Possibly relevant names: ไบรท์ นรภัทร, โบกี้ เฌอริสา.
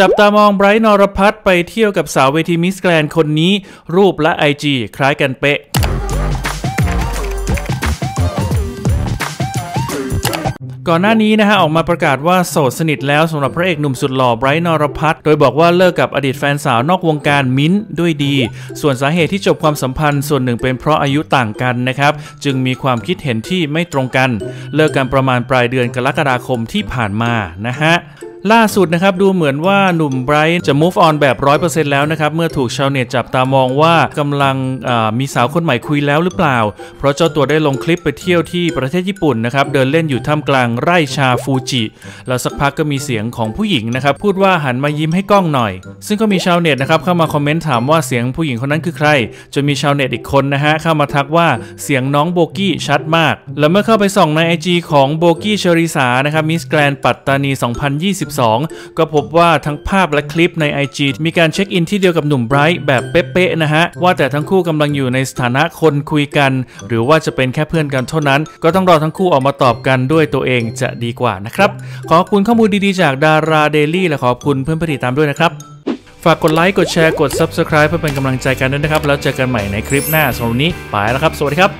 จับตามองไบรท์ นรภัทรไปเที่ยวกับสาวเวทีมิสแกรนด์คนนี้รูปและ IG คล้ายกันเป๊ะก่อนหน้านี้นะฮะออกมาประกาศว่าโสดสนิทแล้วสำหรับพระเอกหนุ่มสุดหล่อไบรท์ นรภัทรโดยบอกว่าเลิกกับอดีตแฟนสาวนอกวงการมิ้นท์ด้วยดีส่วนสาเหตุที่จบความสัมพันธ์ส่วนหนึ่งเป็นเพราะอายุต่างกันนะครับจึงมีความคิดเห็นที่ไม่ตรงกันเลิกกันประมาณปลายเดือนกรกฎาคมที่ผ่านมานะฮะล่าสุดนะครับดูเหมือนว่าหนุ่มไบรท์จะ move on แบบ 100% แล้วนะครับเมื่อถูกชาวเน็ตจับตามองว่ากำลังมีสาวคนใหม่คุยแล้วหรือเปล่าเพราะเจ้าตัวได้ลงคลิปไปเที่ยวที่ประเทศญี่ปุ่นนะครับเดินเล่นอยู่ท่ามกลางไร่ชาฟูจิแล้วสักพักก็มีเสียงของผู้หญิงนะครับพูดว่าหันมายิ้มให้กล้องหน่อยซึ่งก็มีชาวเน็ตนะครับเข้ามาคอมเมนต์ถามว่าเสียงผู้หญิงคนนั้นคือใครจนมีชาวเน็ตอีกคนนะฮะเข้ามาทักว่าเสียงน้องโบกี้ชัดมากและเมื่อเข้าไปส่องใน IG ของโบกี้ชริสานะครับมิสแกรนด์ปัตตานี 2020ก็พบว่าทั้งภาพและคลิปใน IG มีการเช็คอินที่เดียวกับหนุ่มไบรท์แบบเป๊ะๆนะฮะว่าแต่ทั้งคู่กำลังอยู่ในสถานะคนคุยกันหรือว่าจะเป็นแค่เพื่อนกันเท่านั้นก็ต้องรอทั้งคู่ออกมาตอบกันด้วยตัวเองจะดีกว่านะครับขอบคุณข้อมูลดีๆจากดาราเดลี่และขอบคุณเพื่อนๆที่ติดตามด้วยนะครับฝากกดไลค์กดแชร์กด Subscribe เพื่อเป็นกำลังใจกันด้วยนะครับแล้วเจอกันใหม่ในคลิปหน้าสำหรับวันนี้ไปแล้วครับสวัสดีครับ